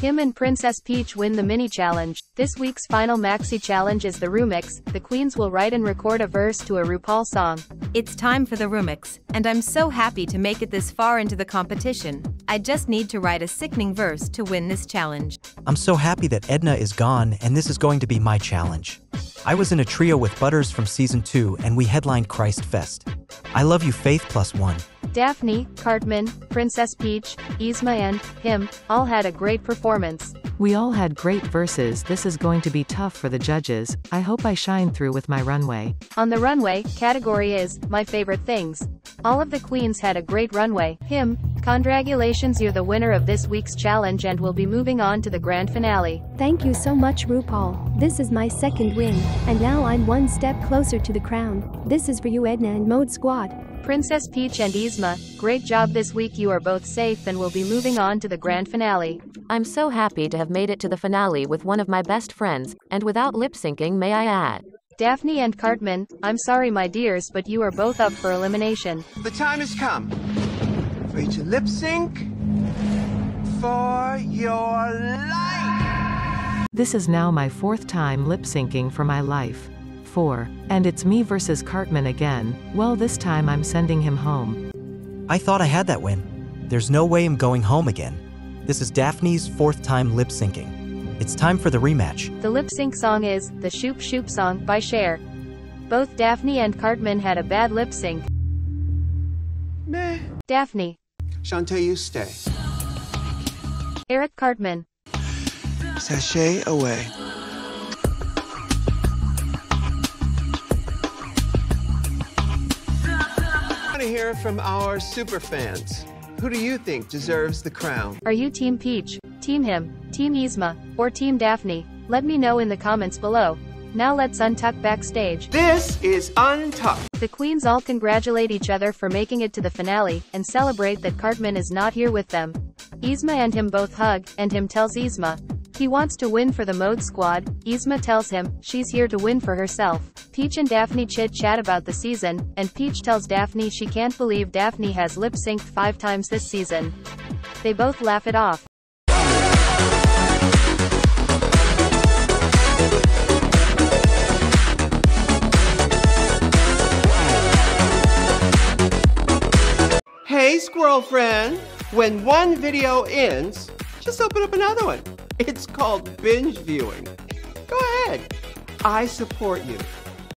HIM and Princess Peach win the mini challenge. This week's final maxi challenge is the Rumix. The queens will write and record a verse to a RuPaul song. It's time for the Rumix, and I'm so happy to make it this far into the competition. I just need to write a sickening verse to win this challenge. I'm so happy that Edna is gone, and this is going to be my challenge. I was in a trio with Butters from season 2 and we headlined Christ Fest. I love you, Faith plus 1. Daphne, Cartman, Princess Peach, Yzma and HIM all had a great performance. We all had great verses. This is going to be tough for the judges. I hope I shine through with my runway. On the runway, category is my favorite things. All of the queens had a great runway. HIM, congratulations, you're the winner of this week's challenge and will be moving on to the grand finale. Thank you so much, RuPaul. This is my second win, and now I'm one step closer to the crown. This is for you, Edna and Mode Squad. Princess Peach and Yzma, great job this week. You are both safe and will be moving on to the grand finale. I'm so happy to have made it to the finale with one of my best friends, and without lip-syncing, may I add. Daphne and Cartman, I'm sorry my dears, but you are both up for elimination. The time has come for you to lip-sync for your life. This is now my fourth time lip-syncing for my life. 4. And it's me versus Cartman again. Well, this time I'm sending him home. I thought I had that win. There's no way I'm going home again. This is Daphne's fourth time lip-syncing. It's time for the rematch. The lip-sync song is the Shoop Shoop Song by Cher. Both Daphne and Cartman had a bad lip-sync. Meh. Daphne. Shantae, you stay. Eric Cartman. Sashay away. To hear from our super fans. Who do you think deserves the crown? Are you Team Peach, Team HIM, Team Yzma, or Team Daphne? Let me know in the comments below. Now let's untuck backstage. This is Untucked. The queens all congratulate each other for making it to the finale and celebrate that Cartman is not here with them. Yzma and HIM both hug, and HIM tells Yzma he wants to win for the Mode Squad. Yzma tells him she's here to win for herself. Peach and Daphne chit-chat about the season, and Peach tells Daphne she can't believe Daphne has lip-synced 5 times this season. They both laugh it off. Hey squirrel friend, when one video ends, just open up another one. It's called binge viewing. Go ahead. I support you.